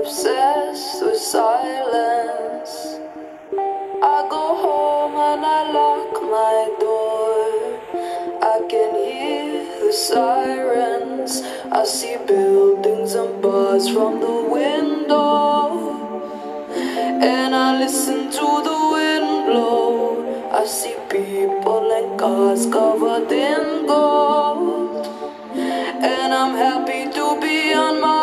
Obsessed with silence. I go home and I lock my door. I can hear the sirens. I see buildings and bars from the window, and I listen to the wind blow. I see people and cars covered in gold, and I'm happy to be on my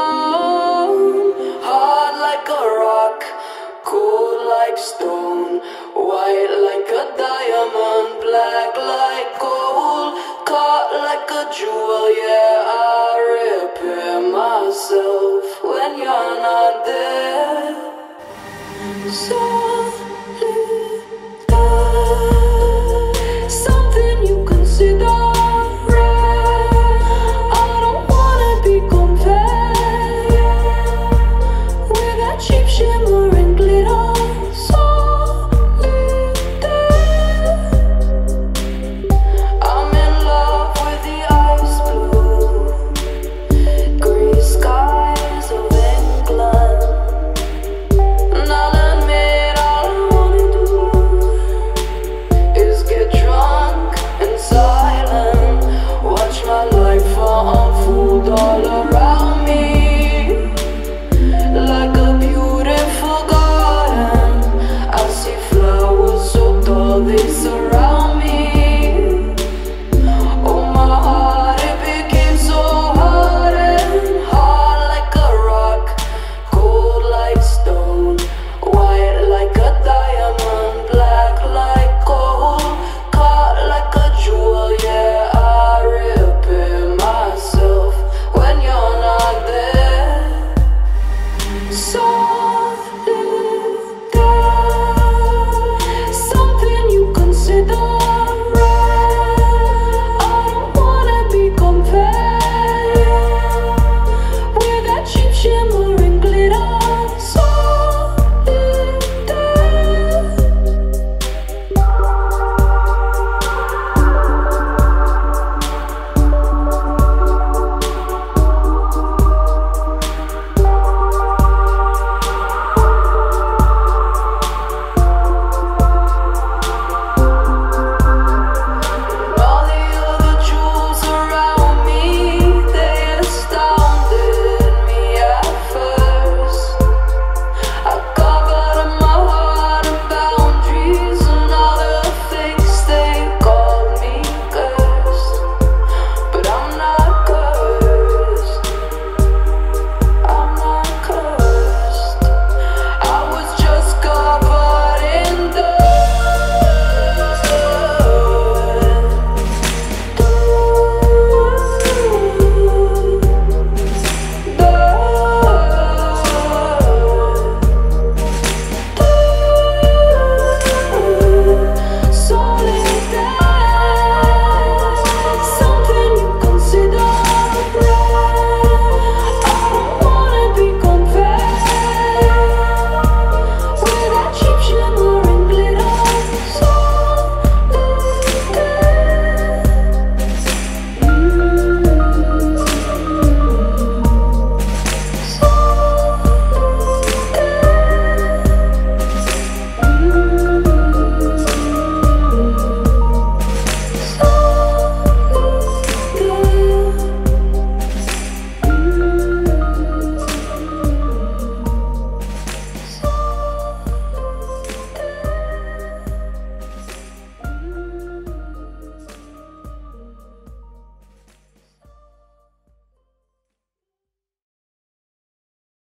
stone, white like a diamond.